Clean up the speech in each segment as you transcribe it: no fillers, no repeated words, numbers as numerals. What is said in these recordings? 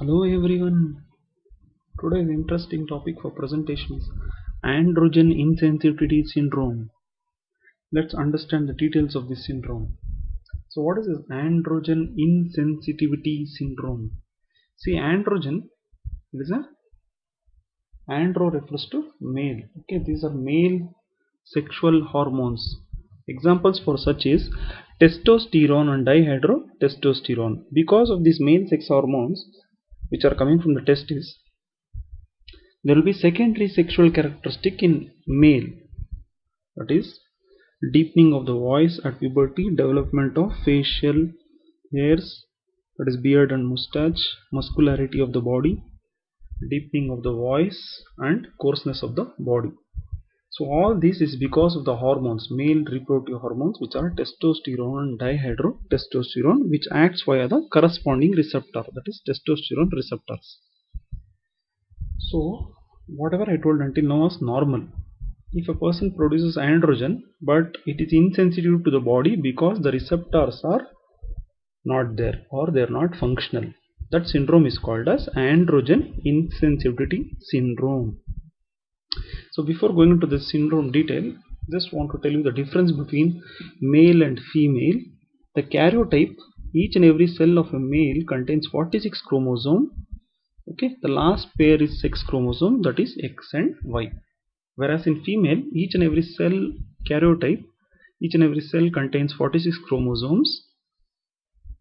Hello everyone, today's interesting topic for presentation is androgen insensitivity syndrome. Let's understand the details of this syndrome. So what is this androgen insensitivity syndrome? See, androgen, it is a andro refers to male. Okay, these are male sexual hormones. Examples for such is testosterone and dihydrotestosterone. Because of these male sex hormones which are coming from the testes, there will be secondary sexual characteristic in male, that is deepening of the voice at puberty, development of facial hairs, that is beard and mustache, muscularity of the body, deepening of the voice and coarseness of the body. So all this is because of the hormones, male reproductive hormones, which are testosterone and dihydrotestosterone, which acts via the corresponding receptor, that is testosterone receptors. So whatever I told until now is normal. If a person produces androgen but it is insensitive to the body because the receptors are not there or they are not functional, that syndrome is called as androgen insensitivity syndrome. So before going into this syndrome detail, just want to tell you the difference between male and female. The karyotype, each and every cell of a male contains 46 chromosomes. Okay, the last pair is sex chromosome, that is X and Y. Whereas in female, each and every cell karyotype, each and every cell contains 46 chromosomes.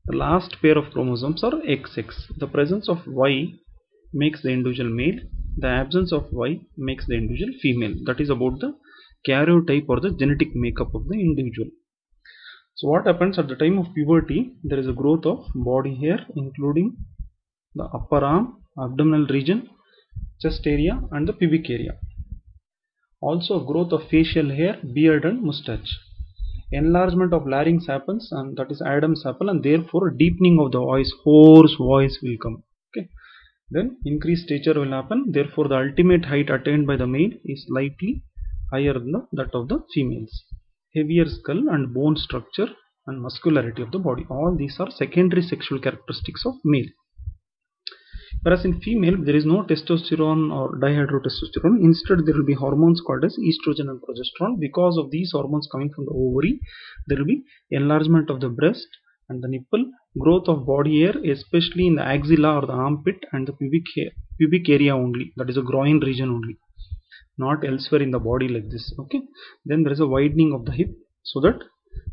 The last pair of chromosomes are XX. The presence of Y makes the individual male. The absence of Y makes the individual female. That is about the karyotype or the genetic makeup of the individual. So what happens at the time of puberty? There is a growth of body hair including the upper arm, abdominal region, chest area and the pubic area. Also growth of facial hair, beard and mustache. Enlargement of larynx happens, and that is Adam's apple, and therefore deepening of the voice, hoarse voice will come. Okay. Then increased stature will happen, therefore the ultimate height attained by the male is slightly higher than that of the females. Heavier skull and bone structure and muscularity of the body. All these are secondary sexual characteristics of male. Whereas in female, there is no testosterone or dihydrotestosterone. Instead, there will be hormones called as estrogen and progesterone. Because of these hormones coming from the ovary, there will be enlargement of the breast and the nipple, growth of body hair, especially in the axilla or the armpit and the pubic area only, that is a groin region only, not elsewhere in the body like this. Okay. Then there is a widening of the hip, so that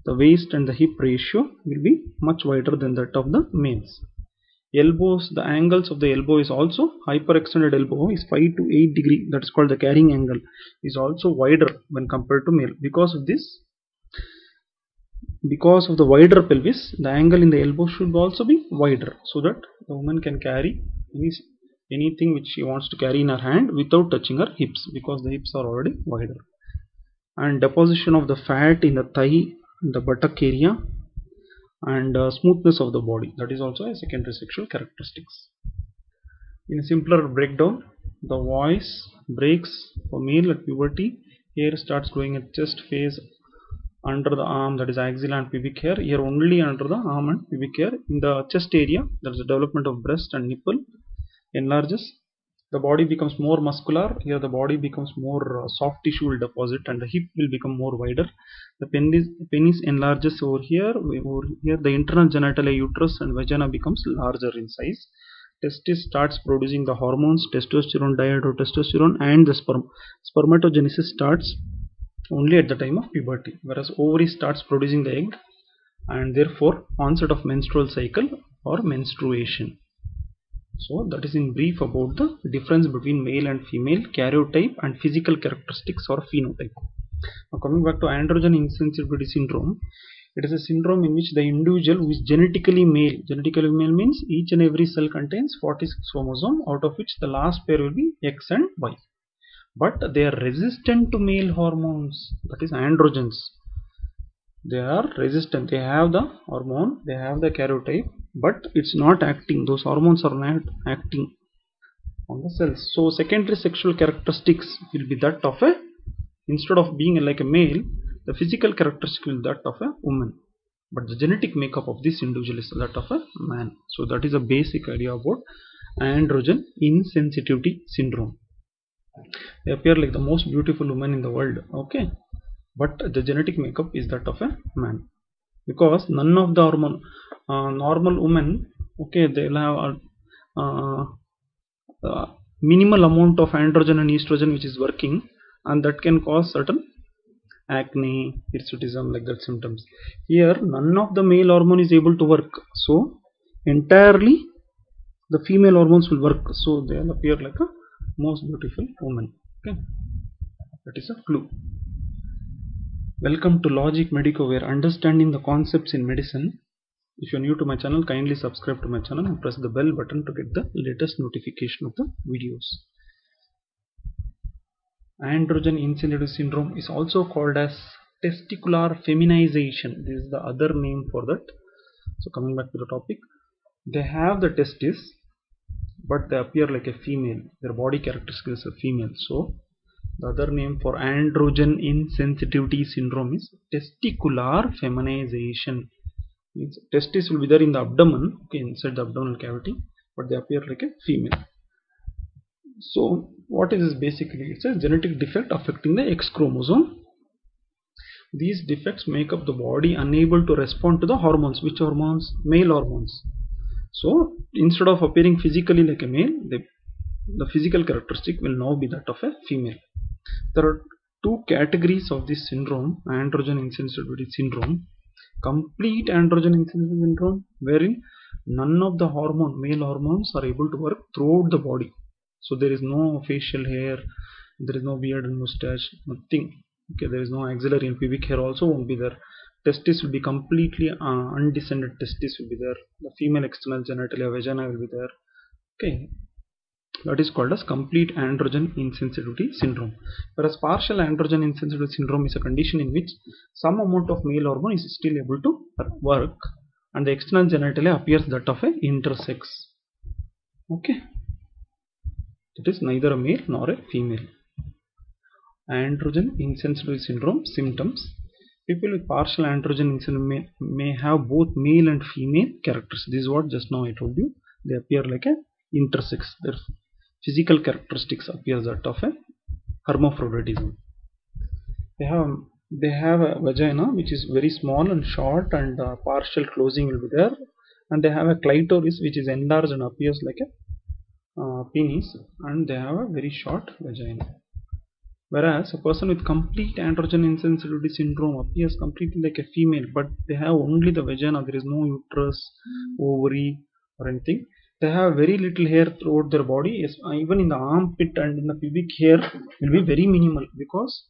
the waist and the hip ratio will be much wider than that of the males. Elbows, the angles of the elbow is also, hyperextended elbow is 5 to 8 degrees, that is called the carrying angle, is also wider when compared to male. Because of this, because of the wider pelvis, the angle in the elbow should also be wider, so that the woman can carry anything which she wants to carry in her hand without touching her hips, because the hips are already wider. And deposition of the fat in the thigh, the buttock area, and smoothness of the body, that is also a secondary sexual characteristics. In a simpler breakdown, the voice breaks for male at puberty. Hair starts growing at chest, face, under the arm, that is axilla and pubic hair, here only under the arm and pubic hair. In the chest area, there is a development of breast and nipple, enlarges. The body becomes more muscular, here the body becomes more soft tissue will deposit and the hip will become more wider. The penis enlarges over here, the internal genitalia, uterus and vagina becomes larger in size. Testis starts producing the hormones, testosterone, dihydrotestosterone, and the spermatogenesis starts only at the time of puberty, whereas ovary starts producing the egg and therefore onset of menstrual cycle or menstruation. So that is in brief about the difference between male and female, karyotype and physical characteristics or phenotype. Now coming back to androgen insensitivity syndrome, it is a syndrome in which the individual who is genetically male means each and every cell contains 46 chromosomes, out of which the last pair will be X and Y. But they are resistant to male hormones, that is androgens. They are resistant, they have the hormone, they have the karyotype, but it's not acting, those hormones are not acting on the cells. So secondary sexual characteristics will be that of a, instead of being like a male, the physical characteristic will be that of a woman, but the genetic makeup of this individual is that of a man. So that is a basic idea about androgen insensitivity syndrome. They appear like the most beautiful woman in the world, okay, but the genetic makeup is that of a man, because none of the hormone normal women, okay, they'll have a minimal amount of androgen and estrogen which is working, and that can cause certain acne, hirsutism, like that symptoms. Here none of the male hormone is able to work, so entirely the female hormones will work, so they will appear like a most beautiful woman. Okay, that is a clue. Welcome to Logic Medico, where understanding the concepts in medicine. If you are new to my channel, kindly subscribe to my channel and press the bell button to get the latest notification of the videos. Androgen insensitivity syndrome is also called as testicular feminization. This is the other name for that. So coming back to the topic, they have the testes, but they appear like a female. Their body characteristics is a female. So the other name for androgen insensitivity syndrome is testicular feminization. Means testes will be there in the abdomen, okay, inside the abdominal cavity, but they appear like a female. So what is this basically? It's a genetic defect affecting the X chromosome. These defects make up the body unable to respond to the hormones. Which hormones? Male hormones. So instead of appearing physically like a male, the physical characteristic will now be that of a female. There are two categories of this syndrome, androgen insensitivity syndrome. Complete androgen insensitivity syndrome, wherein none of the hormone, male hormones, are able to work throughout the body. So there is no facial hair, there is no beard and mustache, nothing. Okay, there is no axillary and pubic hair also won't be there. Testes will be completely undescended. Testes will be there. The female external genitalia, vagina will be there. Okay, that is called as complete androgen insensitivity syndrome. Whereas partial androgen insensitivity syndrome is a condition in which some amount of male hormone is still able to work, and the external genitalia appears that of an intersex. Okay, it is neither a male nor a female. Androgen insensitivity syndrome symptoms. People with partial androgen insensitivity may have both male and female characteristics. This is what just now I told you. They appear like an intersex. Their physical characteristics appear that of a hermaphroditism. They have a vagina which is very small and short, and partial closing will be there. And they have a clitoris which is enlarged and appears like a penis. And they have a very short vagina. Whereas a person with complete androgen insensitivity syndrome appears completely like a female, but they have only the vagina. There is no uterus, ovary, or anything. They have very little hair throughout their body. Yes, even in the armpit and in the pubic hair will be very minimal, because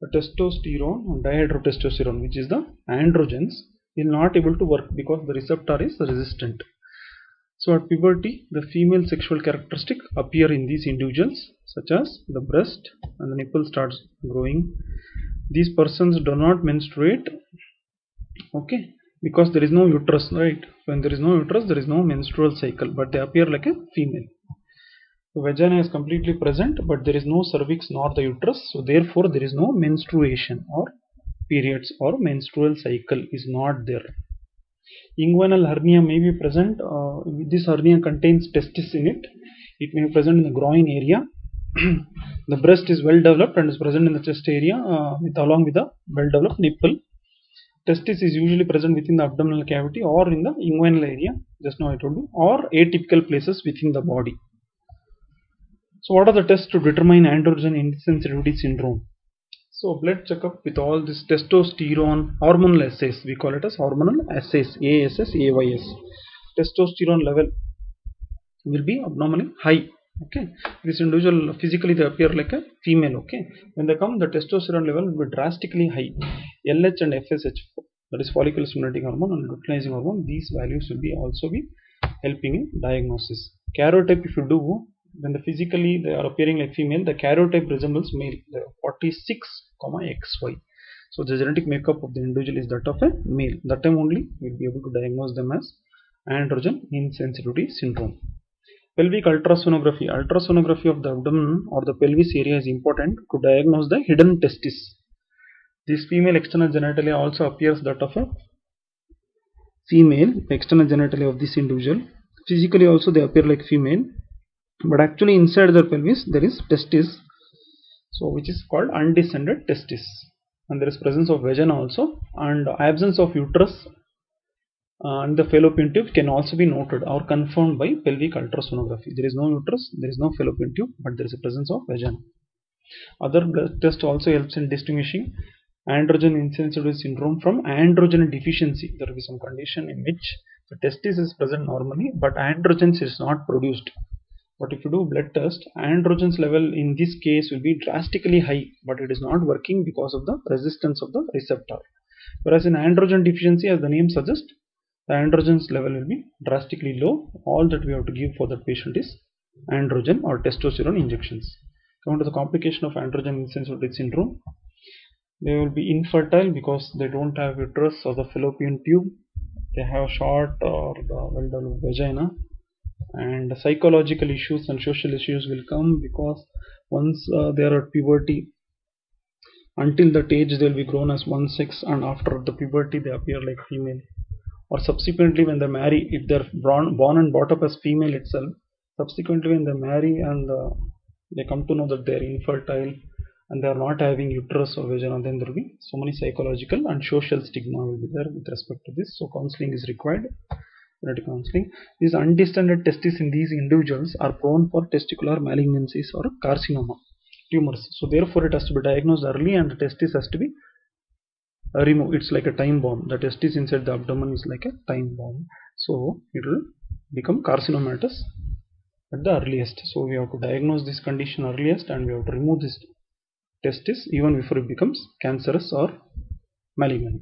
the testosterone and dihydrotestosterone, which is the androgens, will not able to work because the receptor is resistant. So at puberty, the female sexual characteristics appear in these individuals, such as the breast and the nipple starts growing. These persons do not menstruate, okay, because there is no uterus, right? When there is no uterus, there is no menstrual cycle, but they appear like a female. The vagina is completely present, but there is no cervix nor the uterus, so therefore there is no menstruation or periods or menstrual cycle is not there. Inguinal hernia may be present. This hernia contains testes in it. It may be present in the groin area. The breast is well developed and is present in the chest area, along with the well developed nipple. Testes is usually present within the abdominal cavity or in the inguinal area, just now I told you, or atypical places within the body. So what are the tests to determine androgen insensitivity syndrome? So blood checkup with all this testosterone, hormonal assays, we call it as hormonal assays, ASS, AYS. Testosterone level will be abnormally high. Okay, this individual physically they appear like a female. Okay, when they come, the testosterone level will be drastically high. LH and FSH, that is follicle-stimulating hormone and luteinizing hormone, these values will be also be helping in diagnosis. Karyotype, if you do, when the physically they are appearing like female, the karyotype resembles male, 46, XY. So the genetic makeup of the individual is that of a male. That time only we will be able to diagnose them as androgen insensitivity syndrome. Pelvic ultrasonography. Ultrasonography of the abdomen or the pelvis area is important to diagnose the hidden testes. This female external genitalia also appears that of a female, the external genitalia of this individual. physically also they appear like female, but actually inside their pelvis there is testis, so which is called undescended testis, and there is presence of vagina also, and absence of uterus and the fallopian tube can also be noted or confirmed by pelvic ultrasonography. There is no uterus, there is no fallopian tube, but there is a presence of vagina. Other blood test also helps in distinguishing androgen insensitivity syndrome from androgen deficiency. There will be some condition in which the testis is present normally, but androgens is not produced. But if you do blood test, androgens level in this case will be drastically high, but it is not working because of the resistance of the receptor. Whereas in androgen deficiency, as the name suggests, the androgens level will be drastically low. All that we have to give for that patient is androgen or testosterone injections. Coming to the complication of androgen insensitivity syndrome, they will be infertile because they don't have uterus or the fallopian tube. They have short or well-developed vagina, and psychological issues and social issues will come because once they are at puberty, until that age they will be grown as one sex, and after the puberty they appear like female. Or subsequently when they marry, if they are born and brought up as female itself, subsequently when they marry and they come to know that they are infertile and they are not having uterus or vagina, then there will be so many psychological and social stigma will be there with respect to this. So counseling is required. Genetic counseling. These undescended testes in these individuals are prone for testicular malignancies or carcinoma tumors. So therefore it has to be diagnosed early and the testis has to be removed. It's like a time bomb. The testis inside the abdomen is like a time bomb. So it will become carcinomatous at the earliest. So we have to diagnose this condition earliest and we have to remove this testis even before it becomes cancerous or malignant.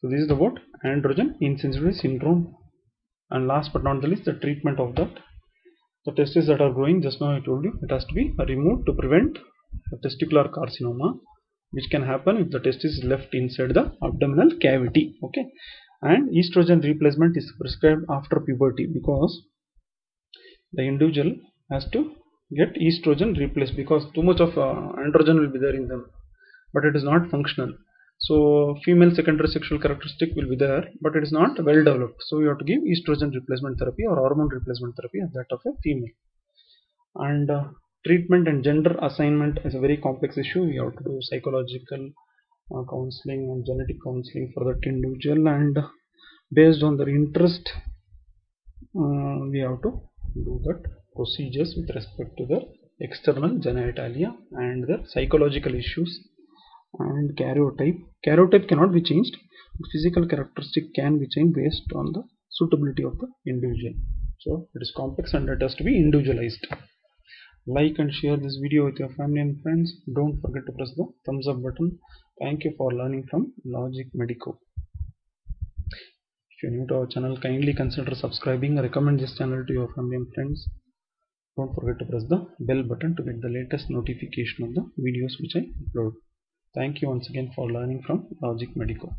So this is about androgen insensitivity syndrome. And last but not the least, the treatment of that. The testis that are growing, just now I told you, it has to be removed to prevent the testicular carcinoma, which can happen if the testis is left inside the abdominal cavity. Okay, and estrogen replacement is prescribed after puberty because the individual has to get estrogen replaced because too much of androgen will be there in them, but it is not functional. So female secondary sexual characteristic will be there, but it is not well developed. So you have to give estrogen replacement therapy or hormone replacement therapy as that of a female. And treatment and gender assignment is a very complex issue. We have to do psychological counseling and genetic counseling for that individual, and based on their interest we have to do that procedures with respect to their external genitalia and their psychological issues and karyotype. Karyotype cannot be changed, but physical characteristic can be changed based on the suitability of the individual. So it is complex and it has to be individualized. Like and share this video with your family and friends. Don't forget to press the thumbs up button. Thank you for learning from Logic Medico. If you're new to our channel, kindly consider subscribing. Recommend this channel to your family and friends. Don't forget to press the bell button to get the latest notification of the videos which I upload. Thank you once again for learning from Logic Medico.